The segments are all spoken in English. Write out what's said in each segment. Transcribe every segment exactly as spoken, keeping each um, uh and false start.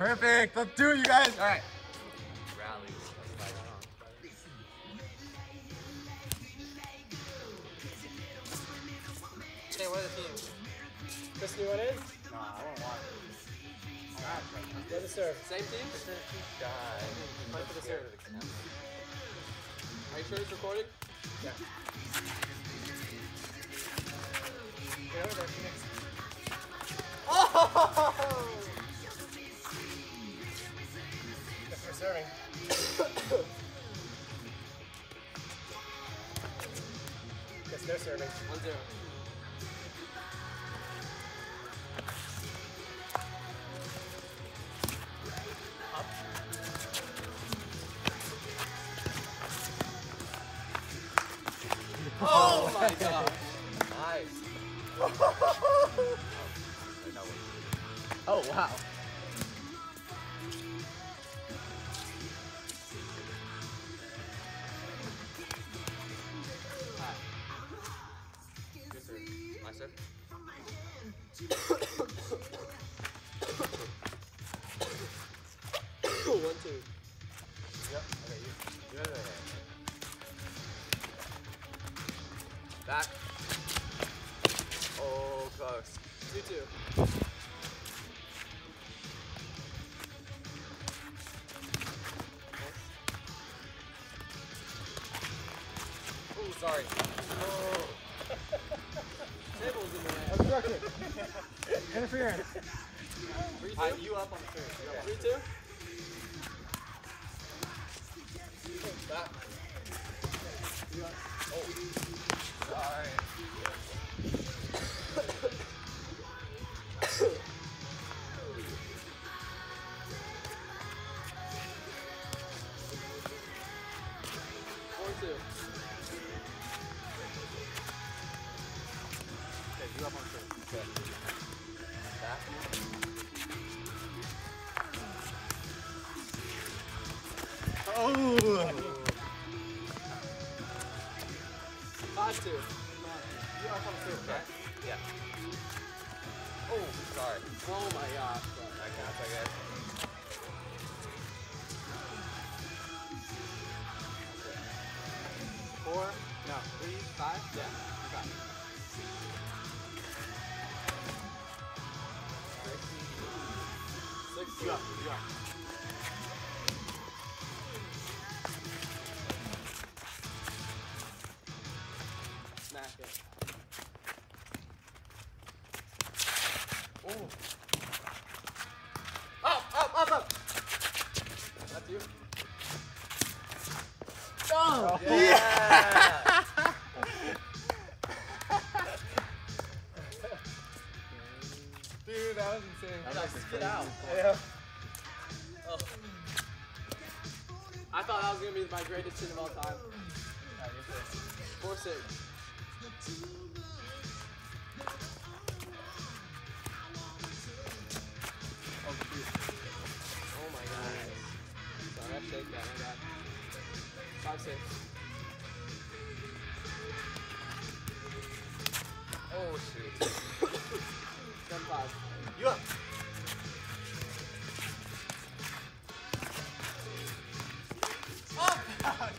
Perfect. Let's do it, you guys. All right. Rally. Okay, what are the teams? Chris, do you want it? Nah, I don't want it. Go to serve. Same team? God. Play for the serve. Are you sure it's recorded? Yeah. Oh! That's for serving. That's no serving. One zero. Oh my god! Nice. Oh wow. My sir. One, two. Yep. Okay, you. You're there. Back. Oh, close. You too. One, two. Oh, sorry. Oh. Table's in the way. Obstruction. Interference. Three, two. I, you up on the turn. Yeah. Three, two. Back. You up. Oh. Sorry. Four, two. Okay, you up on two. Okay. Back. Oh! Two. You are on two, right? Yeah. Oh, sorry. Oh my gosh. That counts, I guess. Four. No. Three. Five. Yeah. Five. Six. Six. You up. You up. Oh. Up, up, up, up! That's you. Oh! Yeah! Yeah. Dude, that was insane. I was like, get out. Yeah. Oh. I thought that was going to be my greatest sin of all time. Alright, you're first. Four, six. Five, six. Oh, shoot. Seven, five. You up. Up! Alright. Alright,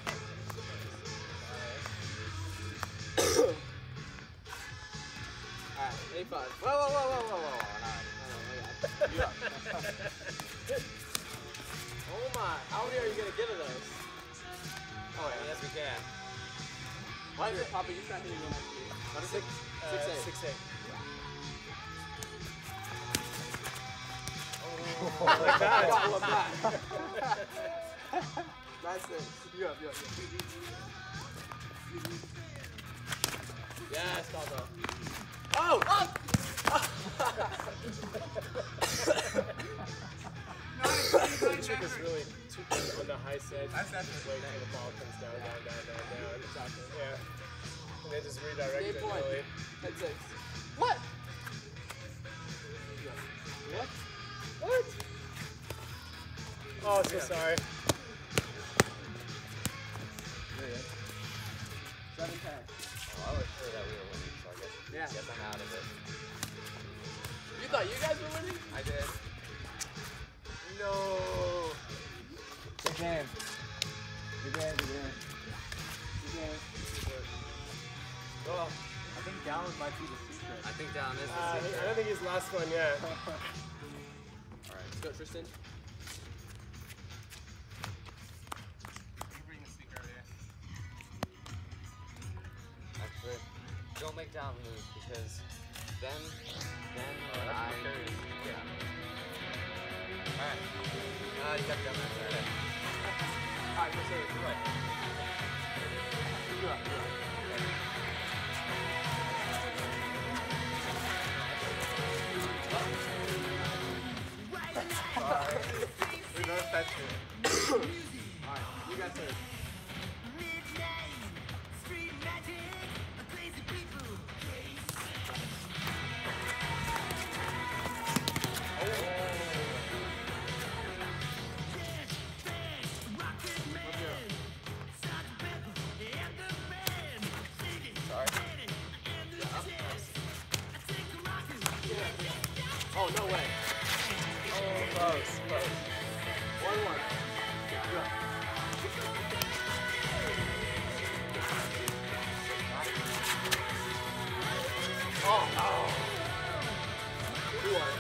eight, five. Whoa, whoa, whoa, whoa, whoa, whoa. Alright. You up. Oh my. How many are you going to get of those? Oh, yeah, yes we can. Why is it popping? You're trying to hit me on six, uh, six, eight. Six, eight. Oh, like that. I love that. Nice thing. You up, you up, you up. Yes, Caldo. Oh! Up! The trick is really too quick on the high set. Just wait until the ball comes down, down, down, down, down. Exactly. Yeah. And then just redirect it really. That's it. What? What? What? Oh, so yeah. Sorry. Seven pack. Oh, I was sure that we were winning, so I guess we yeah. Get them out of it. You thought you guys were winning? I did. round is. Uh, this I don't think he's last one yet. All right, let's go, Tristan. Bring the speaker over here. That's good. Don't make down moves because then, then oh, I. Yeah. All right. Uh, you got to go, man. All right. All right, go save it. You're right. You're right. You're right. Alright, you got it. Midnight, street magic, crazy people. Oh, no way. Oh, close, close. One more. Oh, oh. Two more.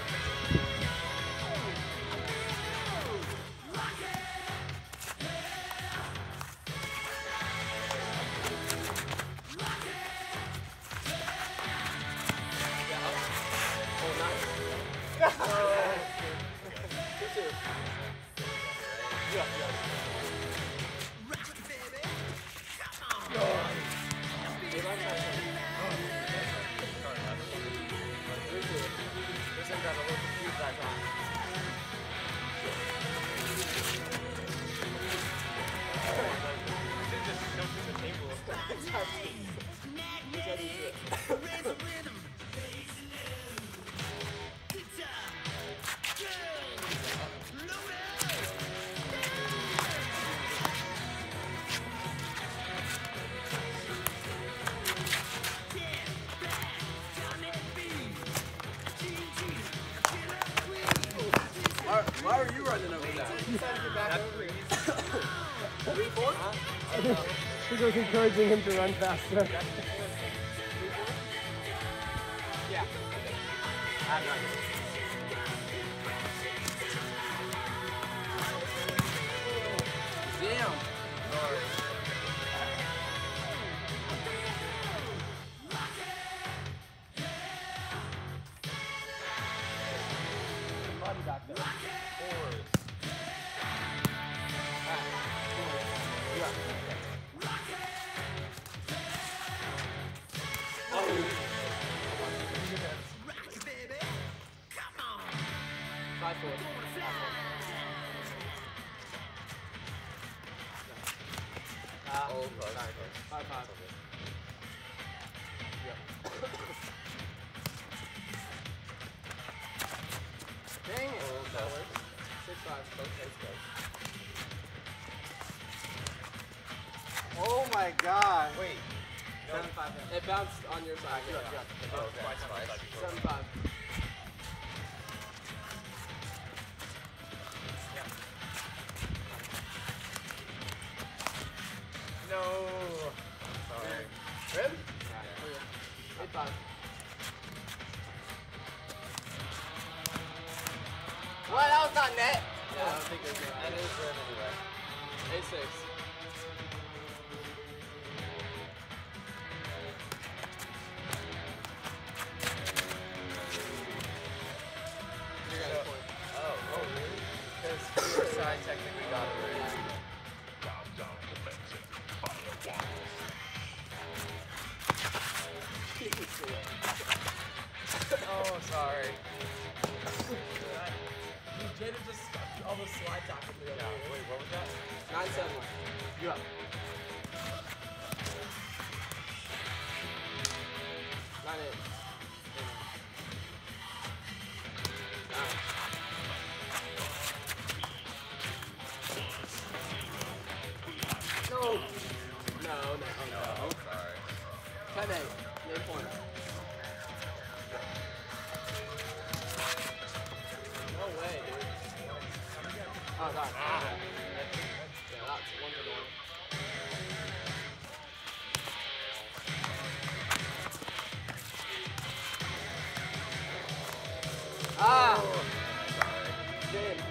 Oh, nice. Oh. Two, two. Yeah, yeah. Rock it, baby. Come on. They like that one. Oh, that's right. Sorry, I don't know. This one got a little confused back on. They just jumped to the table. That's how you do it. Why are you running over that? You decided to get back over here. three four? I know. Because I was encouraging him to run faster. three four? Yeah. I have no idea. Oh my god! Wait. seven five. It bounced on your side. Yeah, yeah. It bounced twice, twice. seven five. No. Sorry. Red? Yeah. eight five. Well, that was not net. Yeah, I don't think it was net. That is red anyway. eight six. Oh, sorry. Jada just all the slide tackles. Yeah, wait, what was that? nine seven. You up. nine eight. Ah. Sorry.